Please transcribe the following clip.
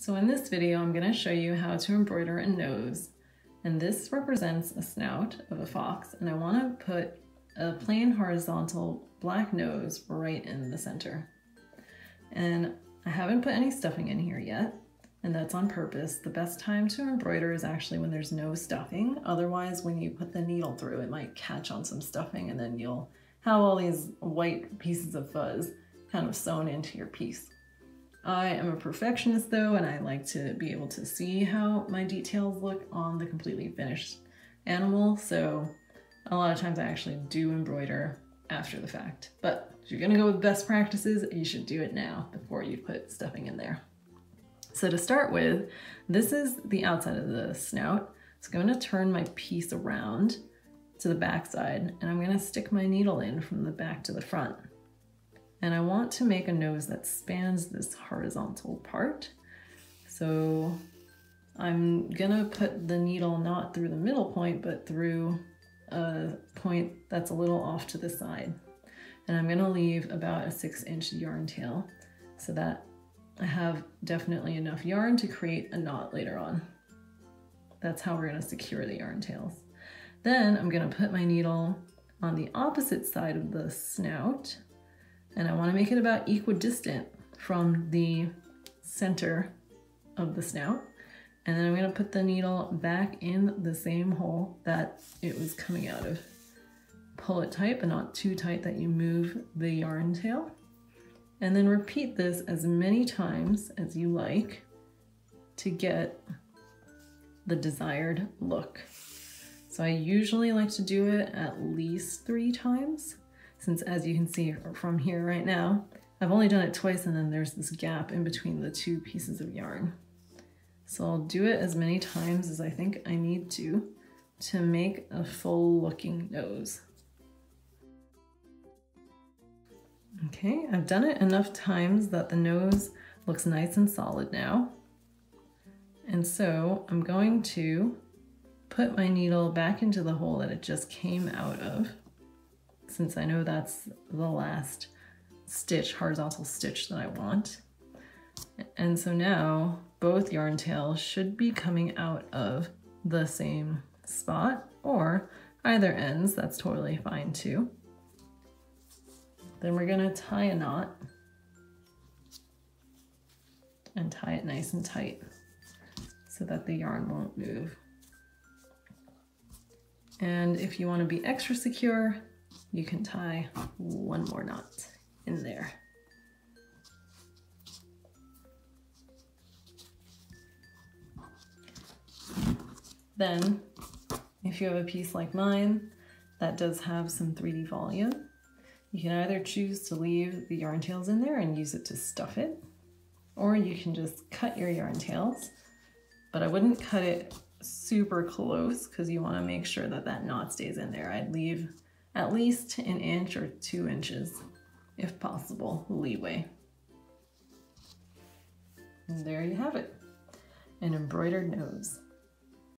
So in this video, I'm going to show you how to embroider a nose. And this represents a snout of a fox, and I want to put a plain horizontal black nose right in the center. And I haven't put any stuffing in here yet, and that's on purpose. The best time to embroider is actually when there's no stuffing. Otherwise, when you put the needle through, it might catch on some stuffing, and then you'll have all these white pieces of fuzz kind of sewn into your piece. I am a perfectionist though, and I like to be able to see how my details look on the completely finished animal, so a lot of times I actually do embroider after the fact. But if you're gonna go with best practices, you should do it now before you put stuffing in there. So to start with, this is the outside of the snout. So I'm gonna turn my piece around to the back side, and I'm gonna stick my needle in from the back to the front. And I want to make a nose that spans this horizontal part. So I'm gonna put the needle not through the middle point, but through a point that's a little off to the side. And I'm gonna leave about a 6-inch yarn tail so that I have definitely enough yarn to create a knot later on. That's how we're gonna secure the yarn tails. Then I'm gonna put my needle on the opposite side of the snout, and I want to make it about equidistant from the center of the snout. And then I'm going to put the needle back in the same hole that it was coming out of. Pull it tight, but not too tight that you move the yarn tail. And then repeat this as many times as you like to get the desired look. So I usually like to do it at least 3 times. Since, as you can see from here right now, I've only done it twice and then there's this gap in between the 2 pieces of yarn. So I'll do it as many times as I think I need to make a full looking nose. Okay, I've done it enough times that the nose looks nice and solid now. And so I'm going to put my needle back into the hole that it just came out of, since I know that's the last stitch, horizontal stitch, that I want. And so now both yarn tails should be coming out of the same spot, or either ends, that's totally fine too. Then we're gonna tie a knot and tie it nice and tight so that the yarn won't move. And if you want to be extra secure, you can tie one more knot in there. Then, if you have a piece like mine that does have some 3D volume, you can either choose to leave the yarn tails in there and use it to stuff it, or you can just cut your yarn tails, but I wouldn't cut it super close because you want to make sure that that knot stays in there. I'd leave at least 1 inch or 2 inches, if possible, leeway. And there you have it, an embroidered nose.